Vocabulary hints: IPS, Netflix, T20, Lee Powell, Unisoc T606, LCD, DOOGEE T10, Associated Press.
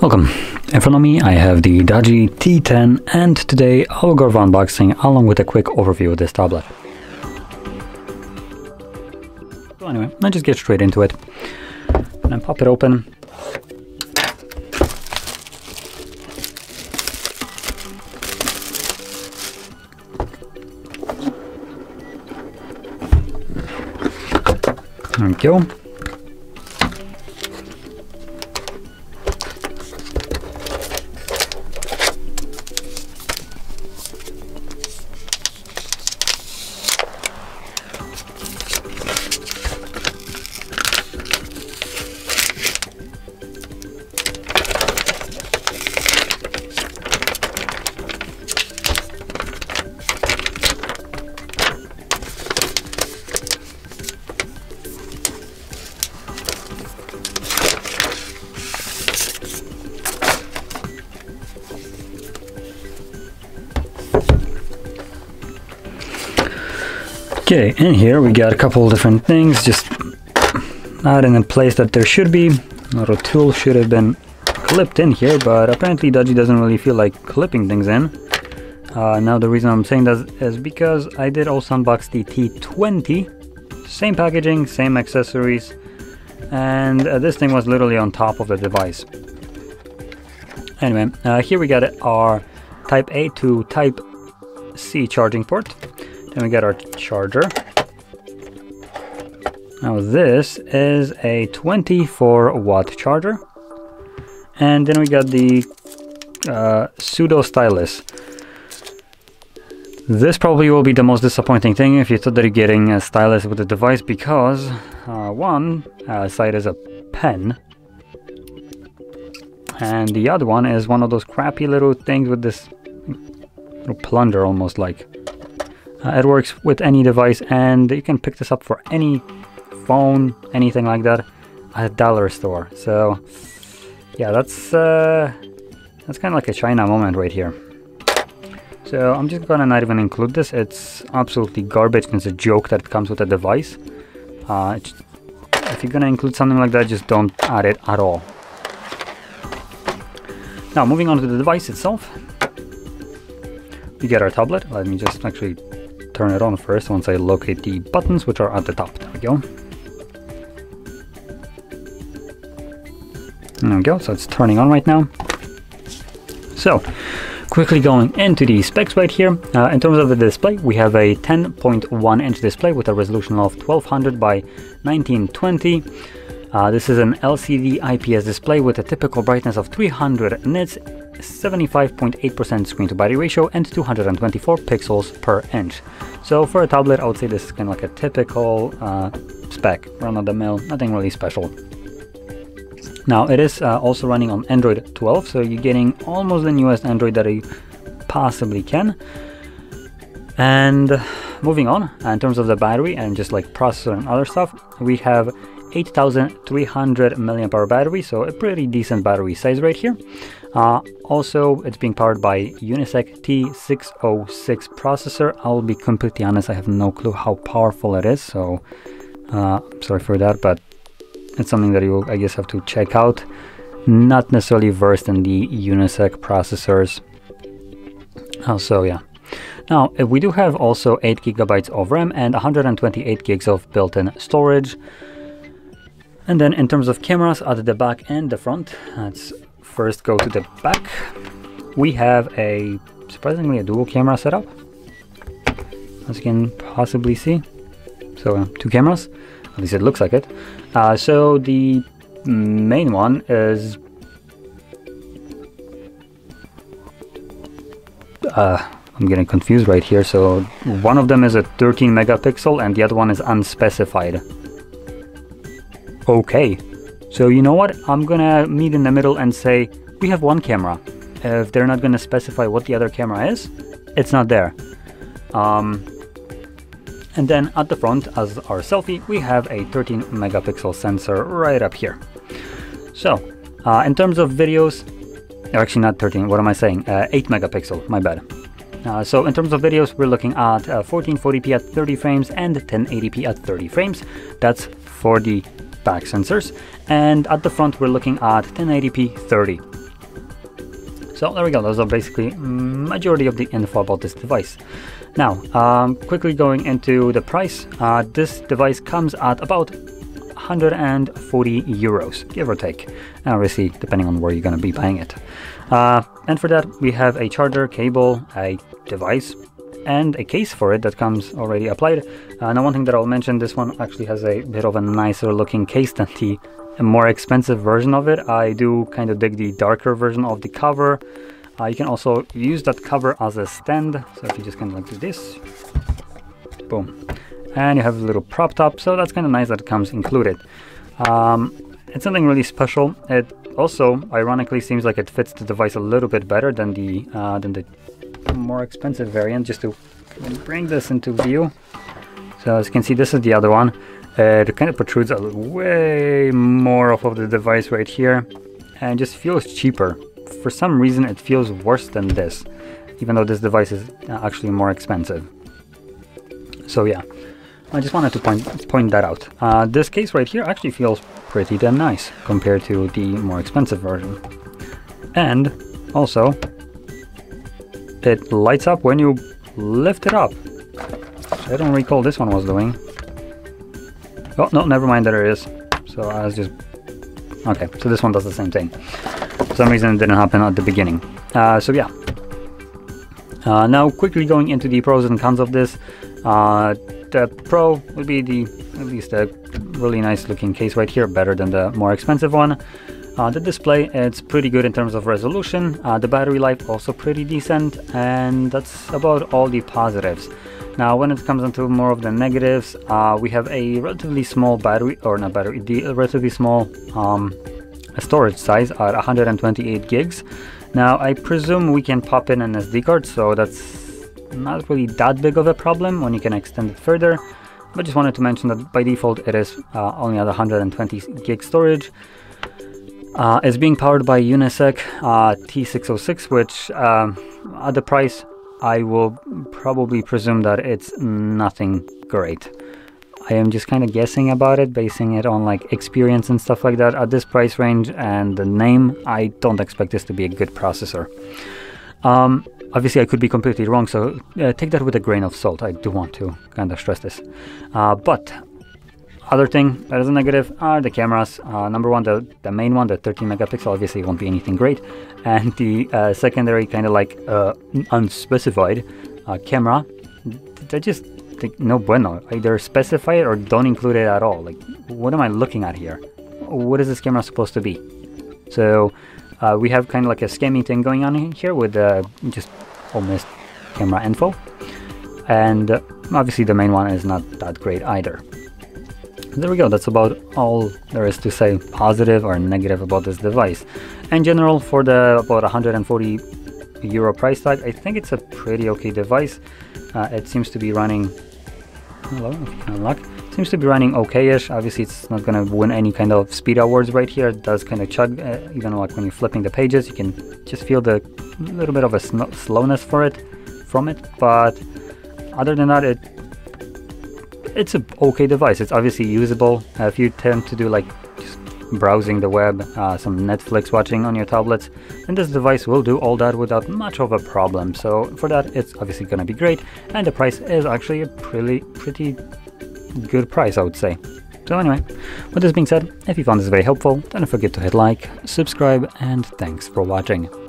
Welcome! In front of me I have the DOOGEE T10, and today I will go over unboxing along with a quick overview of this tablet. So anyway, let's just get straight into it. And then pop it open. There we go. Okay, in here we got a couple different things, just not in the place that there should be. Another tool should have been clipped in here, but apparently DOOGEE doesn't really feel like clipping things in. Now the reason I'm saying that is because I did also unbox the T20. Same packaging, same accessories, and this thing was literally on top of the device. Anyway, here we got our Type A to Type C charging port. Then we got our charger. Now this is a 24-watt charger. And then we got the pseudo stylus. This probably will be the most disappointing thing if you thought that you're getting a stylus with the device, because one side is a pen and the other one is one of those crappy little things with this little plunger almost like. It works with any device, and you can pick this up for any phone, anything like that, at a dollar store. So yeah, that's kind of like a China moment right here. So I'm just gonna not even include this. It's absolutely garbage, and it's a joke that it comes with a device. If you're gonna include something like that, just don't add it at all. Now moving on to the device itself, we get our tablet. Let me just actually turn it on first once I locate the buttons, which are at the top. There we go. There we go, so it's turning on right now. So, quickly going into the specs right here. In terms of the display, we have a 10.1 inch display with a resolution of 1200 by 1920. This is an LCD IPS display with a typical brightness of 300 nits, 75.8% screen to body ratio, and 224 pixels per inch. So for a tablet, I would say this is kind of like a typical spec, run of the mill, nothing really special. Now it is also running on Android 12, so you're getting almost the newest Android that you possibly can. And moving on, in terms of the battery and just like processor and other stuff, we have 8,300 mAh battery, so a pretty decent battery size right here. Also, it's being powered by Unisoc T606 processor. I'll be completely honest, I have no clue how powerful it is, so sorry for that, but it's something that you, I guess, have to check out. Not necessarily versed in the Unisoc processors. So yeah. Now, we do have also 8 GB of RAM and 128 gigs of built-in storage. And then in terms of cameras at the back and the front, let's first go to the back. We have a surprisingly a dual camera setup, as you can possibly see. So two cameras, at least it looks like it. So the main one is I'm getting confused right here. So one of them is a 13 megapixel and the other one is unspecified. Okay, so you know what? I'm gonna meet in the middle and say we have one camera. If they're not gonna specify what the other camera is, it's not there. And then at the front, as our selfie, we have a 13 megapixel sensor right up here. So in terms of videos, actually not 13, what am I saying? 8 megapixel, my bad. So in terms of videos, we're looking at 1440p at 30 frames and 1080p at 30 frames. That's for the back sensors, and at the front we're looking at 1080p 30. So there we go, those are basically majority of the info about this device. Now quickly going into the price, this device comes at about 140 euros, give or take, and obviously depending on where you're going to be buying it. And for that we have a charger, cable, a device, and a case for it that comes already applied. Now one thing that I'll mention, this one actually has a bit of a nicer looking case than the more expensive version of it. I do kind of dig the darker version of the cover. You can also use that cover as a stand, so if you just kind of like do this, boom, and you have a little prop top, so that's kind of nice that it comes included. It's something really special. It also ironically seems like it fits the device a little bit better than the more expensive variant. Just to bring this into view, so as you can see, this is the other one. It kind of protrudes a way more off of the device right here and just feels cheaper. For some reason it feels worse than this, even though this device is actually more expensive. So yeah, I just wanted to point that out. This case right here actually feels pretty damn nice compared to the more expensive version, and also it lights up when you lift it up, which I don't recall this one was doing. Oh no, never mind, there it is. So I was just... okay, so this one does the same thing. For some reason it didn't happen at the beginning. So yeah. Now quickly going into the pros and cons of this. The pro would be the, at least a really nice looking case right here, better than the more expensive one. The display, it's pretty good in terms of resolution. The battery life also pretty decent, and that's about all the positives. Now when it comes into more of the negatives, we have a relatively small storage size at 128 gigs. Now I presume we can pop in an SD card, so that's not really that big of a problem when you can extend it further. But just wanted to mention that by default it is only at 120 gig storage. It's being powered by Unisoc T606, which at the price I will probably presume that it's nothing great. I am just kind of guessing about it, basing it on like experience and stuff like that. At this price range and the name, I don't expect this to be a good processor. Obviously I could be completely wrong, so take that with a grain of salt. I do want to kind of stress this. But other thing that is a negative are the cameras. Number one, the main one, the 13 megapixel, obviously won't be anything great, and the secondary kind of like unspecified camera. They just no bueno. Either specify it or don't include it at all. Like, what am I looking at here? What is this camera supposed to be? So we have kind of like a scamming thing going on in here with just almost camera info, and obviously the main one is not that great either. There we go, that's about all there is to say positive or negative about this device. In general, for the about 140 euro price tag, I think it's a pretty okay device. It seems to be running... hello, if you can unlock. It seems to be running okay-ish. Obviously it's not gonna win any kind of speed awards right here. It does kind of chug, even like when you're flipping the pages, you can just feel the little bit of a slowness from it, but other than that, it's an okay device. It's obviously usable. If you tend to do like just browsing the web, some Netflix watching on your tablets, then this device will do all that without much of a problem. So for that, it's obviously going to be great, and the price is actually a pretty good price, I would say. So anyway, with this being said, if you found this very helpful, don't forget to hit like, subscribe, and thanks for watching.